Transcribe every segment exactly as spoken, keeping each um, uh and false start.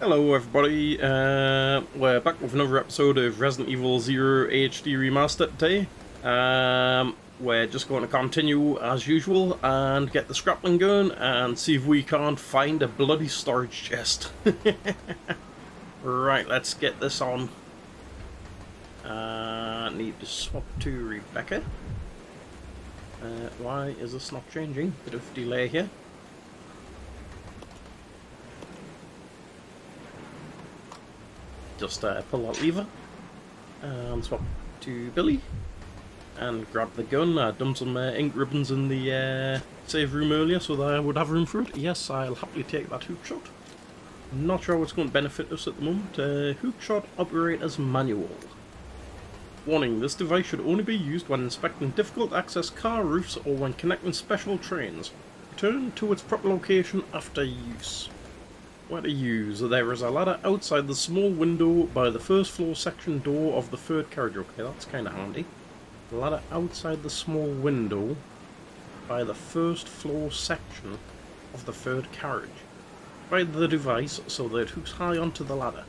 Hello everybody, uh, we're back with another episode of Resident Evil Zero H D Remastered today. Um, we're just going to continue as usual and get the scrapling going and see if we can't find a bloody storage chest. Right, let's get this on. Uh, need to swap to Rebecca. Uh, why is this not changing? Bit of delay here. Just uh, pull that lever and swap to Billy and grab the gun. I dumped some uh, ink ribbons in the uh, save room earlier so that I would have room for it. Yes, I'll happily take that hook shot. Not sure what's going to benefit us at the moment. Uh, hook shot operator's manual. Warning, this device should only be used when inspecting difficult access car roofs or when connecting special trains. Return to its proper location after use. Where to use? There is a ladder outside the small window by the first floor section door of the third carriage. Okay, that's kind of handy. The ladder outside the small window by the first floor section of the third carriage. Ride the device so that it hooks high onto the ladder.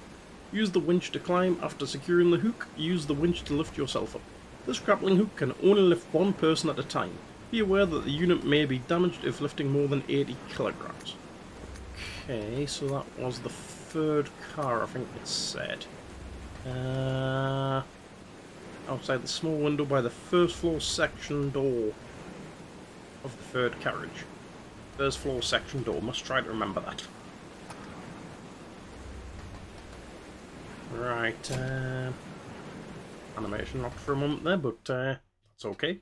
Use the winch to climb. After securing the hook, use the winch to lift yourself up. This grappling hook can only lift one person at a time. Be aware that the unit may be damaged if lifting more than eighty kilograms. Okay, so that was the third car, I think it said. Uh, outside the small window by the first floor section door of the third carriage. First floor section door, must try to remember that. Right, uh, animation locked for a moment there, but uh, that's okay.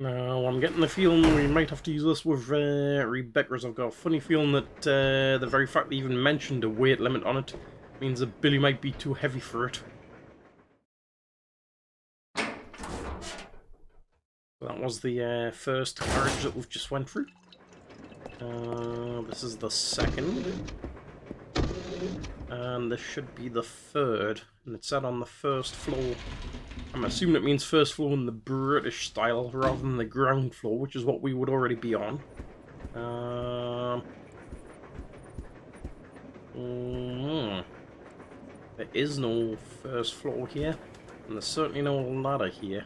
Now, I'm getting the feeling we might have to use this with uh, Rebecca, as I've got a funny feeling that uh, the very fact they even mentioned a weight limit on it means that Billy might be too heavy for it. That was the uh, first carriage that we've just went through. Uh, this is the second. And this should be the third. And it's set on the first floor. I'm assuming it means first floor in the British style rather than the ground floor, which is what we would already be on. Um, mm, there is no first floor here, and there's certainly no ladder here.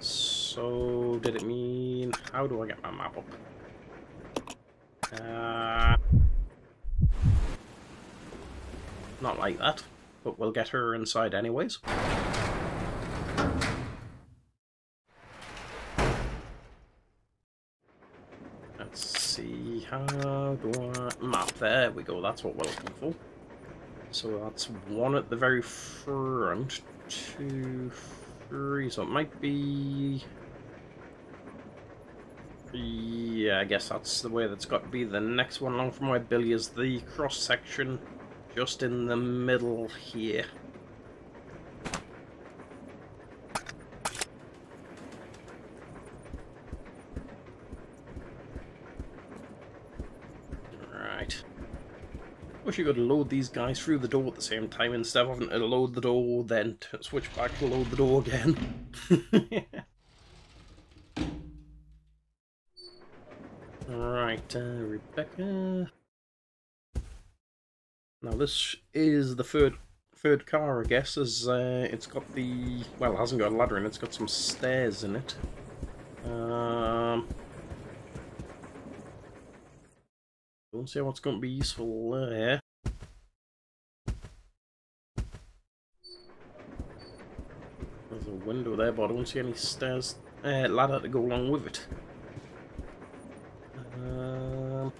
So, did it mean... How do I get my map up? Uh, not like that, but we'll get her inside anyways. How do I map? There we go, that's what we're looking for. So that's one at the very front, two, three, so it might be... Yeah, I guess that's the way that's got to be the next one along from where Billy is, the cross section just in the middle here. I wish you could load these guys through the door at the same time instead of having to load the door, then switch back to load the door again. Yeah. Right, uh, Rebecca. Now this is the third third car, I guess, as uh, it's got the well, it hasn't got a ladder in it, it's got some stairs in it. Um. Don't see how it's going to be useful there. There's a window there, but I don't see any stairs, uh, ladder to go along with it. Um,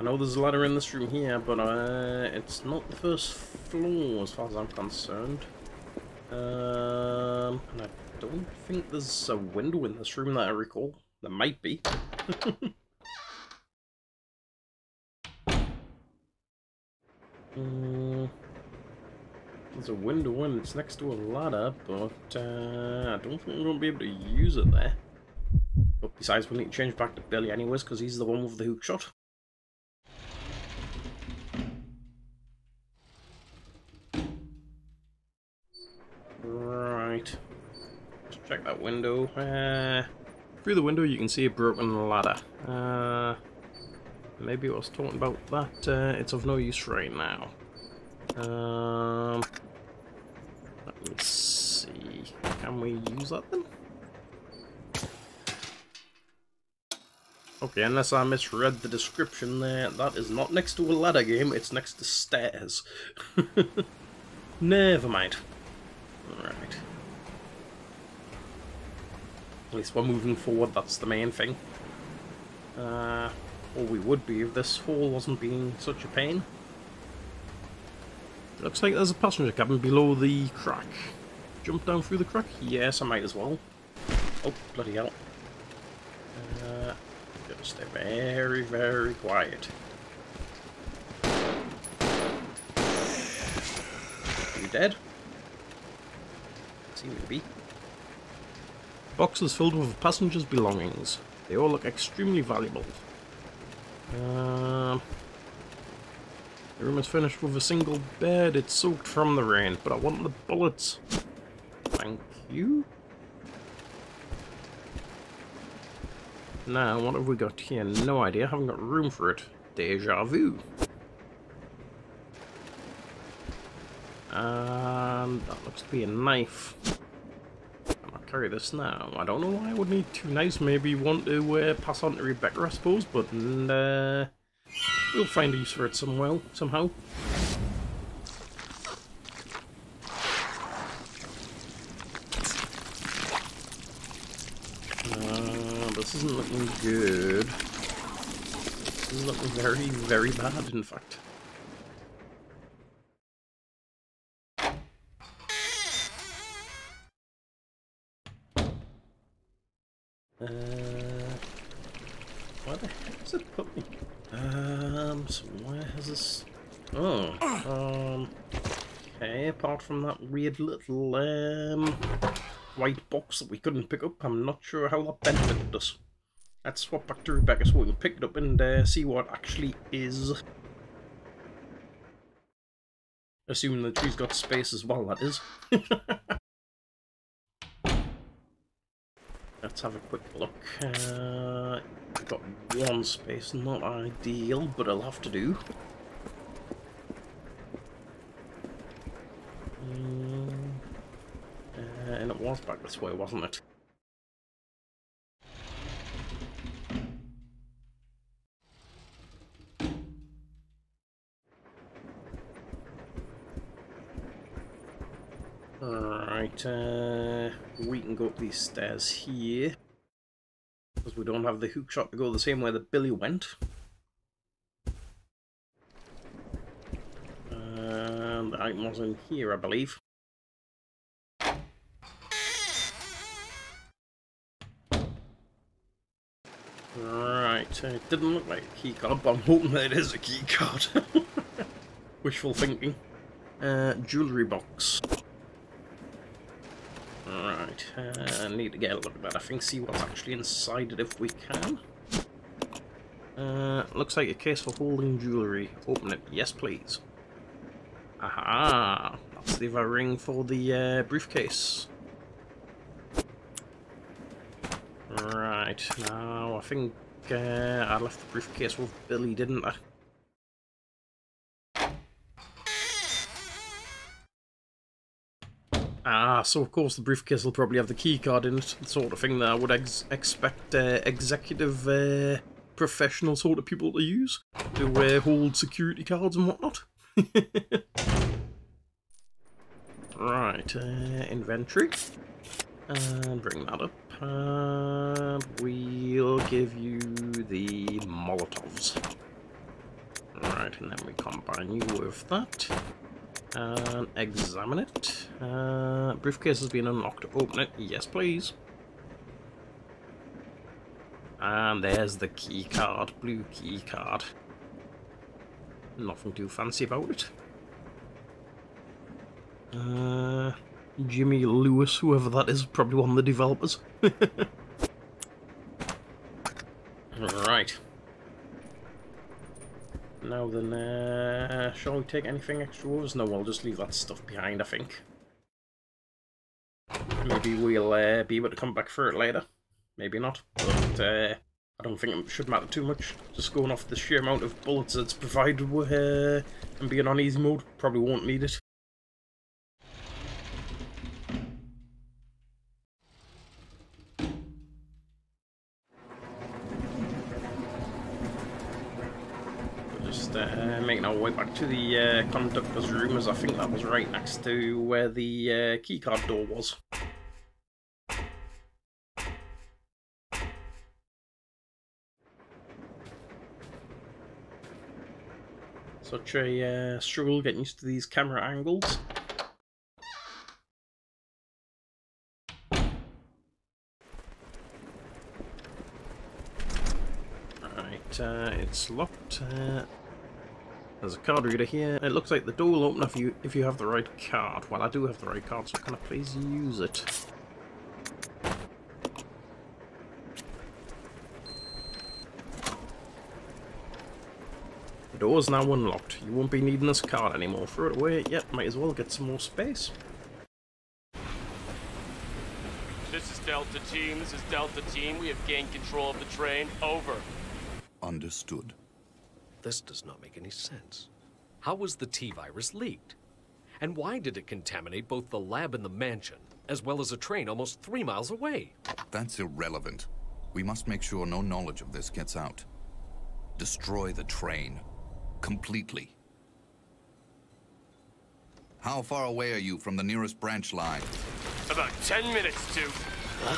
I know there's a ladder in this room here, but uh, it's not the first floor as far as I'm concerned. Um, and I don't think there's a window in this room that I recall. There might be. um, there's a window and it's next to a ladder, but uh, I don't think we're going to be able to use it there. But besides, we need to change back to Billy anyways, because he's the one with the hook shot. check that window. Uh, through the window you can see a broken ladder. Uh, maybe I was talking about that. Uh, it's of no use right now. Um, let me see. Can we use that then? Okay, unless I misread the description there, that is not next to a ladder game, it's next to stairs. Never mind. Alright. At least we're moving forward, that's the main thing. Uh, or we would be if this hall wasn't being such a pain. Looks like there's a passenger cabin below the crack. Jump down through the crack? Yes, I might as well. Oh, bloody hell. Uh... Stay very, very quiet. You dead? Seem to be. Boxes filled with passengers' belongings. They all look extremely valuable. Um, the room is furnished with a single bed. It's soaked from the rain, but I want the bullets. Thank you. Now, what have we got here? No idea. I haven't got room for it. Deja vu. And that looks to be a knife. I'll carry this now. I don't know why I would need two knives. Maybe one to uh, pass on to Rebecca, I suppose. But uh, we'll find a use for it somewhere, somehow. This isn't looking good. This is looking very, very bad, in fact. Uh, where the heck does it put me? Um, so where has this... Oh, um... okay, apart from that weird little, um... white box that we couldn't pick up. I'm not sure how that benefited us. Let's swap back to Rebecca so we can pick it up and uh, see what actually is. Assuming that she's got space as well, that is. Let's have a quick look. Uh, I've got one space, not ideal, but I'll have to do. Um, Uh, and it was back this way, wasn't it? Alright, uh, we can go up these stairs here. Because we don't have the hook shot to go the same way that Billy went. Um, the item was in here, I believe. Right, uh, it didn't look like a keycard, but I'm hoping that it is a keycard. Wishful thinking. Uh, jewellery box. Alright, uh, I need to get a look at that, I think, see what's actually inside it if we can. Uh, looks like a case for holding jewellery. Open it, yes please. Aha! That's the other ring for the uh, briefcase. Right, now I think uh, I left the briefcase with Billy, didn't I? Ah, so of course the briefcase will probably have the keycard in it, the sort of thing that I would ex expect uh, executive, uh, professional sort of people to use, to uh, hold security cards and whatnot. Right, uh, inventory. And bring that up. Uh, we'll give you the Molotovs. Right, and then we combine you with that. And examine it. Uh, briefcase has been unlocked. Open it. Yes, please. And there's the key card. Blue key card. Nothing too fancy about it. Uh... Jimmy Lewis, whoever that is, probably one of the developers. Right. Now then, uh, shall we take anything extra with us? No, we'll just leave that stuff behind, I think. Maybe we'll uh, be able to come back for it later. Maybe not. But uh, I don't think it should matter too much. Just going off the sheer amount of bullets that's provided with uh, and being on easy mode, probably won't need it. Just uh, making our way back to the uh, conductor's room, as I think that was right next to where the uh, keycard door was. Such a uh, struggle getting used to these camera angles. Right, uh, it's locked. Uh, There's a card reader here. It looks like the door will open if you if you have the right card. Well, I do have the right card, so can I please use it? The door's now unlocked. You won't be needing this card anymore. Throw it away. Yep, might as well get some more space. This is Delta Team. This is Delta Team. We have gained control of the train. Over. Understood. This does not make any sense. How was the T-Virus leaked? And why did it contaminate both the lab and the mansion, as well as a train almost three miles away? That's irrelevant. We must make sure no knowledge of this gets out. Destroy the train. Completely. How far away are you from the nearest branch line? About ten minutes to... Huh?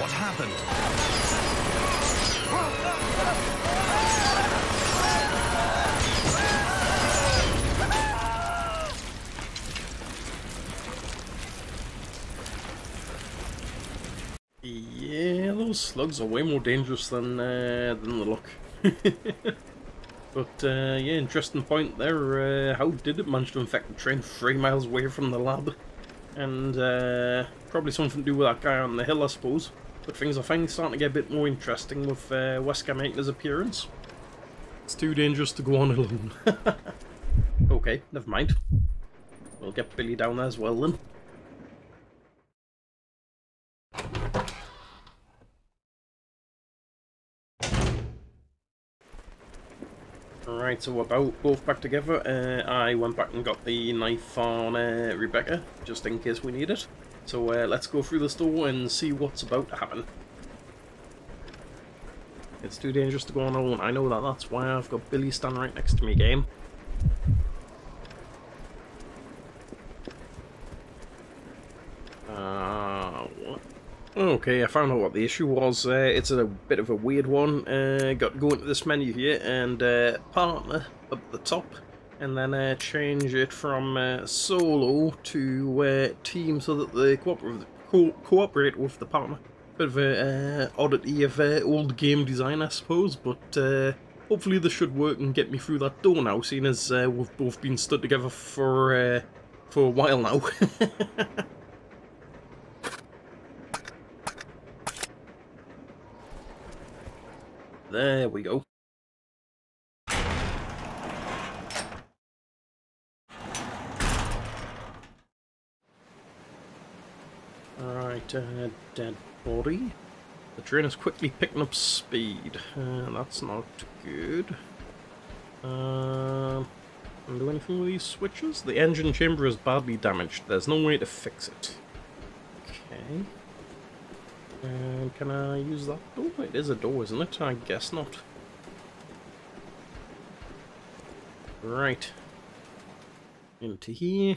What happened? Yeah, those slugs are way more dangerous than uh, than the look. But uh, yeah, interesting point there. Uh, how did it manage to infect the train three miles away from the lab? And uh, probably something to do with that guy on the hill, I suppose. But things are finally starting to get a bit more interesting with uh, Wesker making his appearance. It's too dangerous to go on alone. Okay, never mind. We'll get Billy down there as well then. Right, so we're about both back together. Uh, I went back and got the knife on uh, Rebecca, just in case we need it. So uh, let's go through this door and see what's about to happen. It's too dangerous to go on alone. I know that. That's why I've got Billy standing right next to me, game. Uh, okay, I found out what the issue was. Uh, it's a bit of a weird one. Uh, got to go into this menu here and uh, partner up the top. And then uh, change it from uh, solo to uh, team so that they cooperate co cooperate with the partner. Bit of an uh, oddity of uh, old game design, I suppose, but uh, hopefully this should work and get me through that door now, seeing as uh, we've both been stood together for, uh, for a while now. There we go. Right, uh, dead body. The train is quickly picking up speed. Uh, that's not good. Uh, can I do anything with these switches? The engine chamber is badly damaged. There's no way to fix it. Okay. And uh, can I use that door? It is a door, isn't it? I guess not. Right. Into here.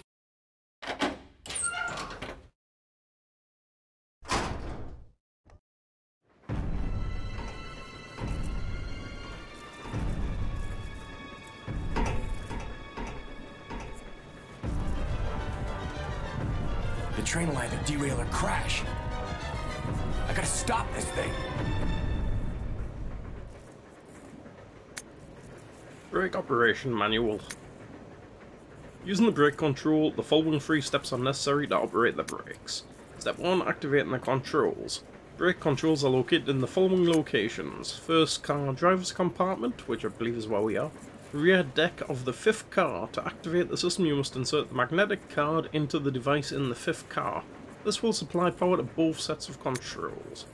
Train will either derail or crash. I gotta stop this thing. Brake operation manual. Using the brake control, the following three steps are necessary to operate the brakes. Step one, activating the controls. Brake controls are located in the following locations. First car driver's compartment, which I believe is where we are. rear deck of the fifth car. To activate the system, you must insert the magnetic card into the device in the fifth car. This will supply power to both sets of controls.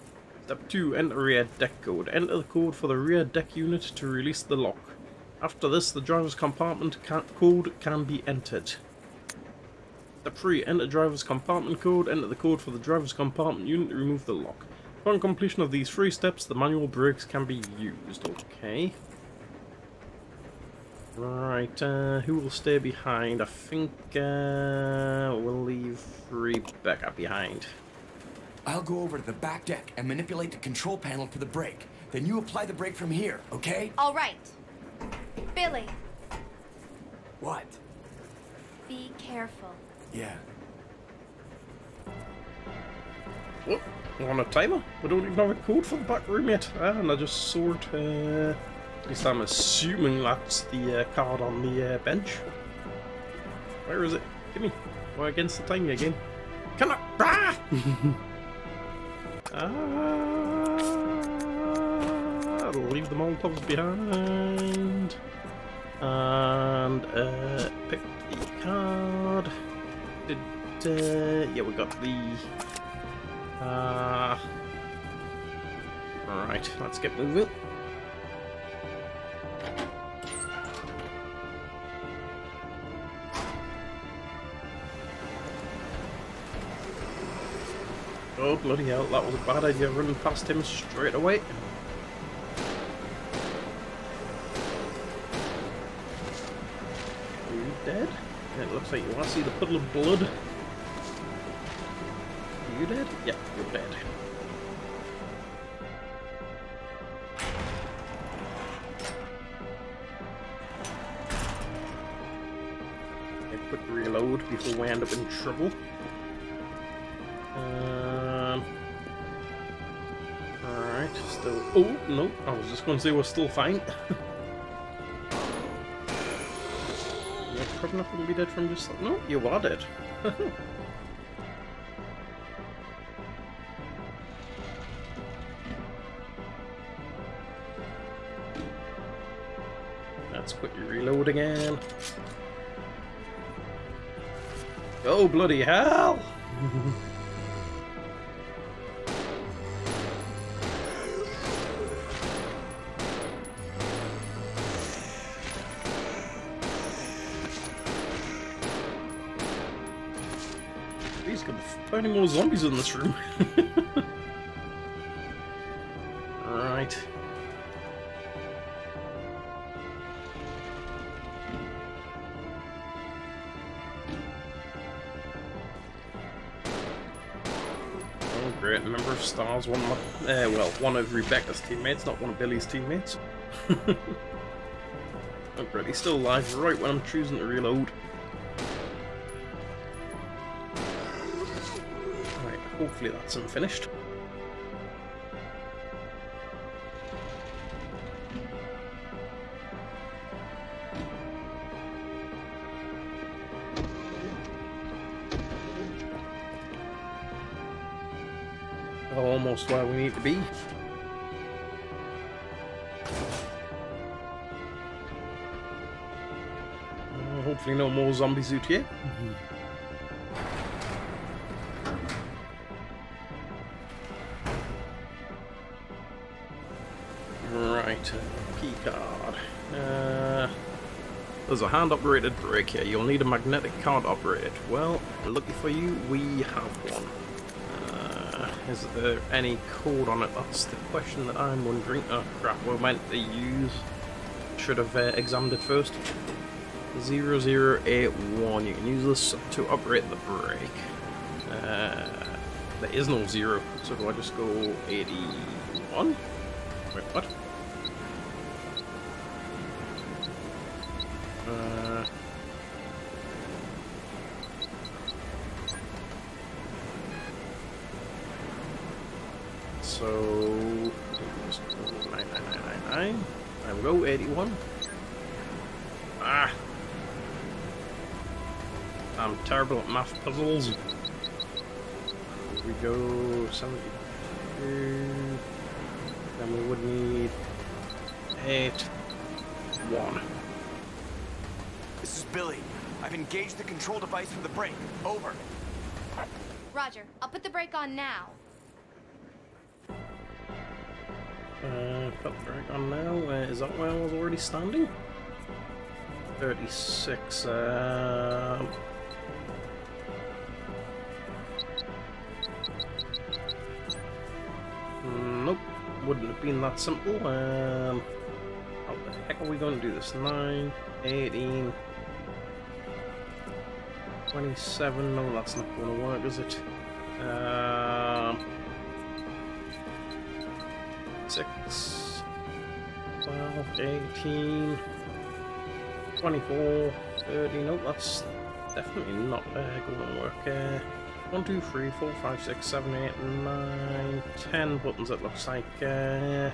Step two. Enter rear deck code. Enter the code for the rear deck unit to release the lock. After this, the driver's compartment ca code can be entered. Step three. Enter driver's compartment code. Enter the code for the driver's compartment unit to remove the lock. Upon completion of these three steps, the manual brakes can be used. Okay. Right, uh, who will stay behind? I think uh, we'll leave Rebecca behind. I'll go over to the back deck and manipulate the control panel for the brake. Then you apply the brake from here, okay? All right. Billy. What? Be careful. Yeah. What? We're on a timer? We don't even have a code for the back room yet. And I just saw it. Uh, at least I'm assuming that's the uh, card on the uh, bench. Where is it? Give me. We're against the time again. Come on! Ah! Ah, leave the Molotovs behind and uh, pick the card. Did uh, yeah, we got the. Uh, all right, let's get moving. Oh, bloody hell, that was a bad idea running past him straight away. Are you dead? It looks like you want to see the puddle of blood. Are you dead? Yeah, you're dead. A quick reload before we end up in trouble. Still, oh no, I was just going to say we're still fine. You're probably not going to be dead from just that. No, you are dead. Let's quickly reload again. Oh, bloody hell! How many more zombies in this room? Right. Oh great, a member of Stars, one of my, uh, well, one of Rebecca's teammates, not one of Billy's teammates. Oh great, he's still alive right when I'm choosing to reload. Hopefully that's unfinished. Almost where we need to be. Uh, hopefully no more zombies out here. Mm-hmm. There's a hand-operated brake here. You'll need a magnetic card to operate it. Well, lucky for you, we have one. Uh, is there any code on it? That's the question that I'm wondering. Oh crap, we meant to use. Should have uh, examined it first. zero zero eight one. You can use this to operate the brake. Uh, there is no zero, so do I just go eighty-one? Wait, what? Uh, so nine nine nine nine nine. I will go eighty-one. Ah, I'm terrible at math puzzles. Here we go seventy-two. Then we would need eight one. Billy. I've engaged the control device for the brake. Over. Roger. I'll put the brake on now. Uh, put the brake on now. Uh, is that where I was already standing? thirty-six. Um... Nope. Wouldn't have been that simple. Um, how the heck are we going to do this? nine, eighteen, twenty-seven. No, that's not going to work, is it? Um, six, twelve, eighteen, twenty-four, thirty. Nope, that's definitely not uh, going to work. Uh, one, two, three, four, five, six, seven, eight, nine, ten buttons it looks like. Uh,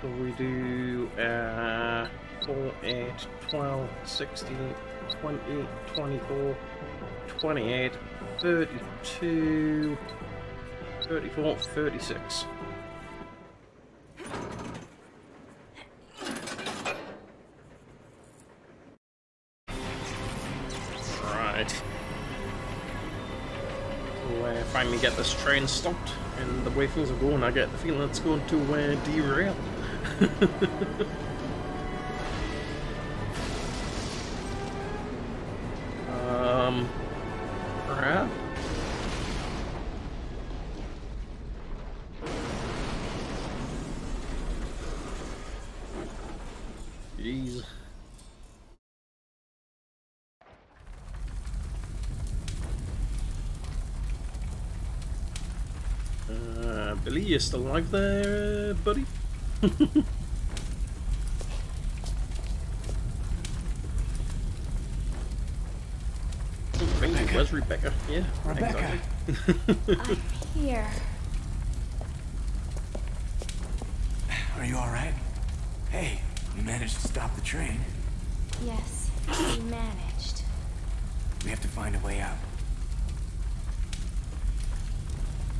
so we do uh, four, eight, twelve, sixteen, twenty, twenty-four, twenty-eight, thirty-two, thirty-four, thirty-six. Finally get this train stopped, and the way things are going, I get the feeling it's going to uh, derail. um, right. Jeez. Billy, you still alive there, buddy? Rebecca. Where's Rebecca? Yeah, Rebecca. Exactly. I'm here. Are you alright? Hey, we managed to stop the train. Yes, we managed. We have to find a way out.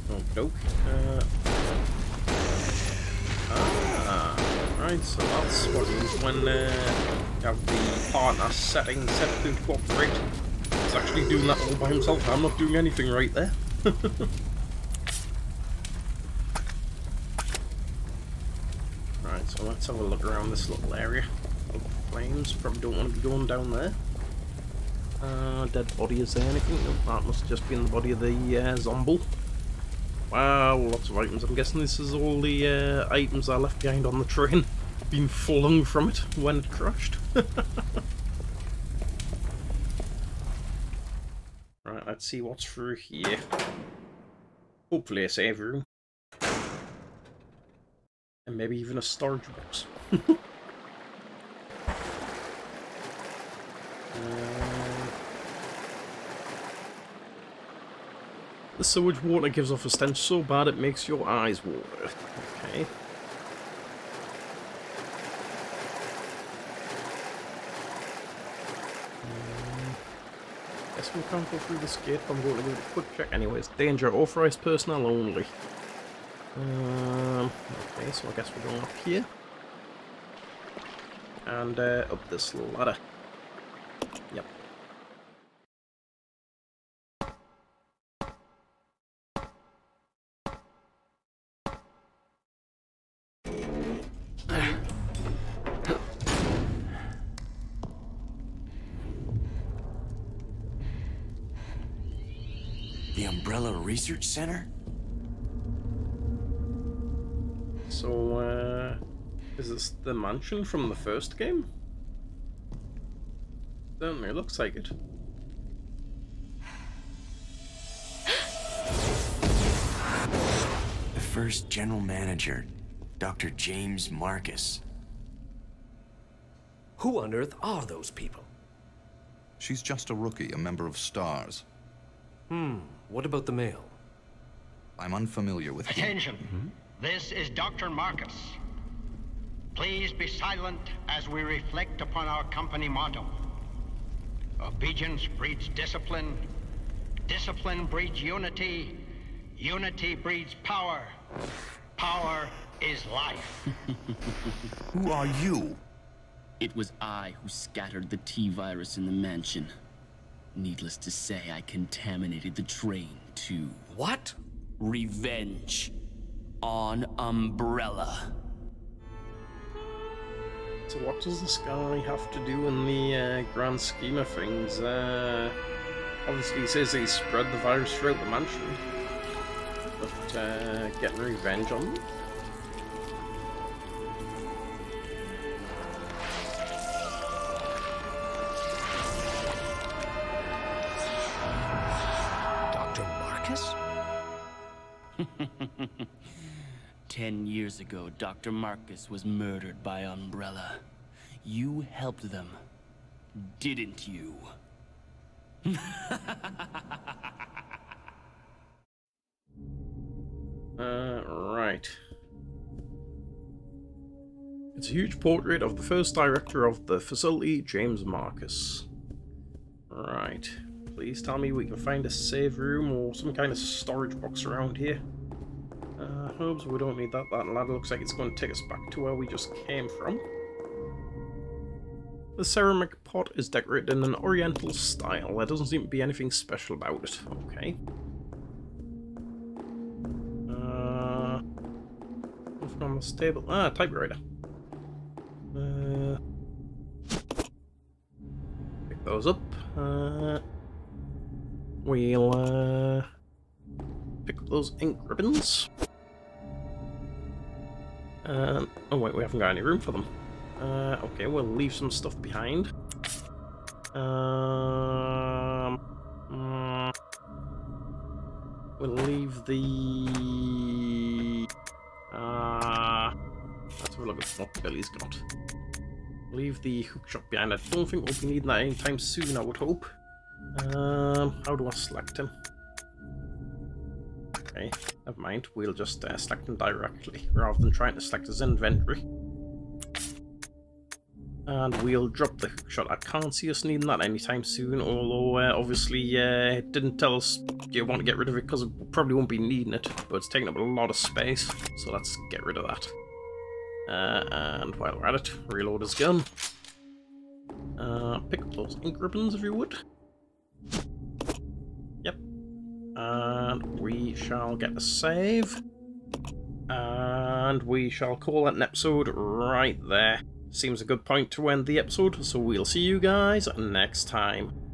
Oh, dope. Uh, ah, right, so that's what it is when uh, you have the partner setting set to cooperate. He's actually doing that all by himself. I'm not doing anything right there. Right, so let's have a look around this little area. Look at the flames, probably don't want to be going down there. Uh, dead body, is there anything? No, that must have just been the body of the uh, zombie. Wow, lots of items. I'm guessing this is all the uh, items I left behind on the train, being flung from it when it crashed. Right, let's see what's through here. Hopefully a save room. And maybe even a storage box. The sewage water gives off a stench so bad it makes your eyes water. Okay. Um, guess we can't go through this gate, but I'm going to do a quick check. Anyways, danger, authorised personnel only. Um, okay, so I guess we're going up here. And uh, up this ladder. Yep. Research Center? So, uh, is this the mansion from the first game? Certainly looks like it. The first general manager, Doctor James Marcus. Who on earth are those people? She's just a rookie, a member of Stars. Hmm. What about the mail? I'm unfamiliar with... Attention! Mm-hmm. This is Doctor Marcus. Please be silent as we reflect upon our company motto. Obedience breeds discipline. Discipline breeds unity. Unity breeds power. Power is life. Who are you? It was I who scattered the T virus in the mansion. Needless to say, I contaminated the train, too. What? Revenge. On Umbrella. So what does this guy have to do in the uh, grand scheme of things? Uh, obviously he says he spread the virus throughout the mansion. But uh, getting revenge on them? Ten years ago, Doctor Marcus was murdered by Umbrella. You helped them, didn't you? uh, right. It's a huge portrait of the first director of the facility, James Marcus. Right. Please tell me we can find a safe room or some kind of storage box around here. Uh, hopes we don't need that. That ladder looks like it's going to take us back to where we just came from. The ceramic pot is decorated in an oriental style. There doesn't seem to be anything special about it. Okay. Uh, nothing on the stable. Ah, typewriter. Uh, pick those up. Uh, we'll uh, pick up those ink ribbons. Um, oh wait, we haven't got any room for them. Uh, okay, we'll leave some stuff behind. Um, mm, we'll leave the... Uh, let's have a look at what Billy's got. Leave the hook shop behind. I don't think we'll be needing that anytime soon, I would hope. Um, how do I select him? Okay, never mind. We'll just uh, select him directly rather than trying to select his inventory. And we'll drop the hookshot. I can't see us needing that anytime soon, although uh, obviously uh, it didn't tell us you want to get rid of it because we probably won't be needing it, but it's taking up a lot of space, so let's get rid of that. Uh, and while we're at it, reload his gun. Uh, pick up those ink ribbons if you would. Yep. And we shall get a save. And we shall call it an episode right there. Seems a good point to end the episode, so we'll see you guys next time.